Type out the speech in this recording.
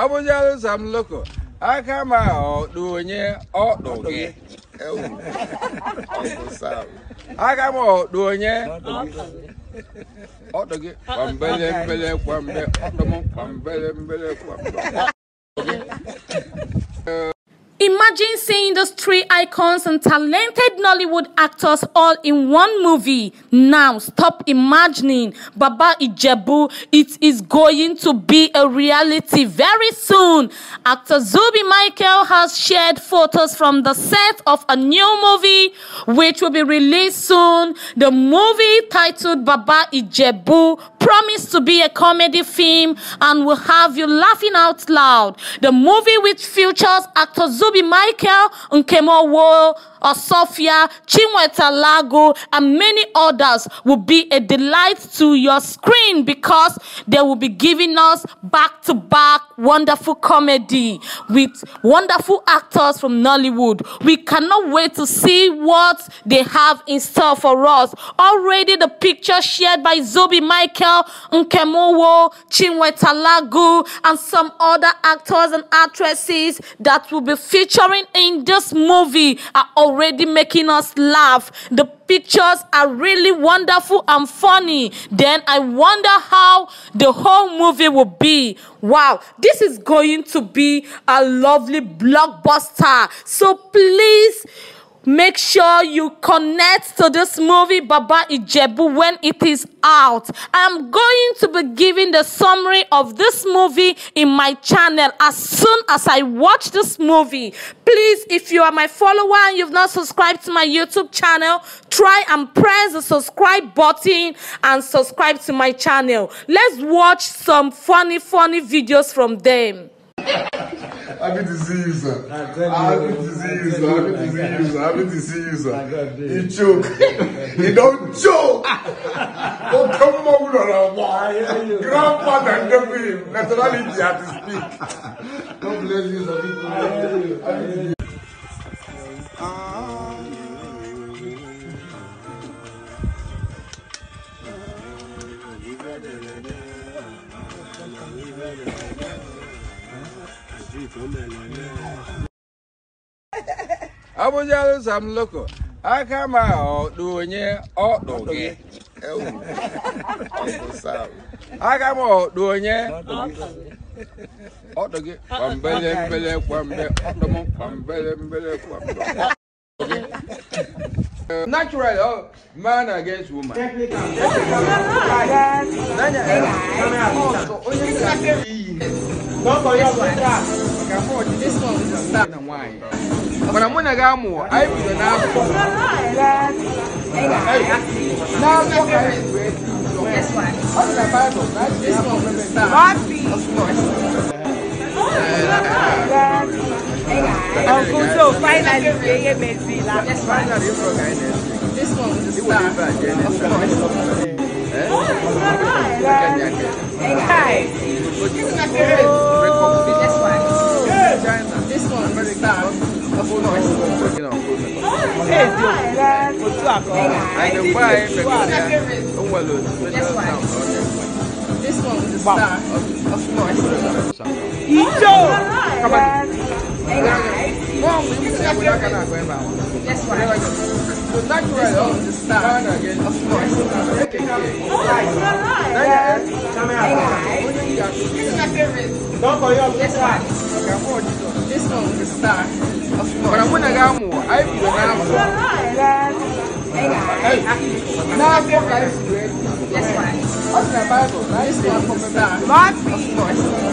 Abuja is some local. I come out doing okay. I come out doing it. Otoge pambele pambele otomo pambele pambele. Imagine seeing those three icons and talented Nollywood actors all in one movie. Now, stop imagining. Baba Ijebu, it is going to be a reality very soon. Actor Zubby Michael has shared photos from the set of a new movie, which will be released soon. The movie, titled Baba Ijebu, promised to be a comedy film and will have you laughing out loud. The movie, which features actor Zubby Michael, Nkem Owoh, Sophia, Chiwetalu Agu, and many others, will be a delight to your screen because they will be giving us back-to-back wonderful comedy with wonderful actors from Nollywood. We cannot wait to see what they have in store for us. Already the picture shared by Zubby Michael, Nkem Owoh, Chiwetalu Agu, and some other actors and actresses that will be featuring in this movie are already making us laugh. The pictures are really wonderful and funny. Then I wonder how the whole movie will be. Wow, this is going to be a lovely blockbuster. So please make sure you connect to this movie, Baba Ijebu, when it is out. I'm going to be giving the summary of this movie in my channel as soon as I watch this movie. Please, if you are my follower and you've not subscribed to my YouTube channel, try and press the subscribe button and subscribe to my channel. Let's watch some funny videos from them. Happy to see you, sir. Happy to see you, sir. Happy to see you, sir. Happy to see you, sir. You choke. You don't choke. Don't come over. Grandfather gave him nationality had to speak. God bless you, sir. Abuja is some local. I come out doing it all okay. I come out doing it all okay. Natural man against woman. But I'm gonna go more. I will not. Now, this one. This one.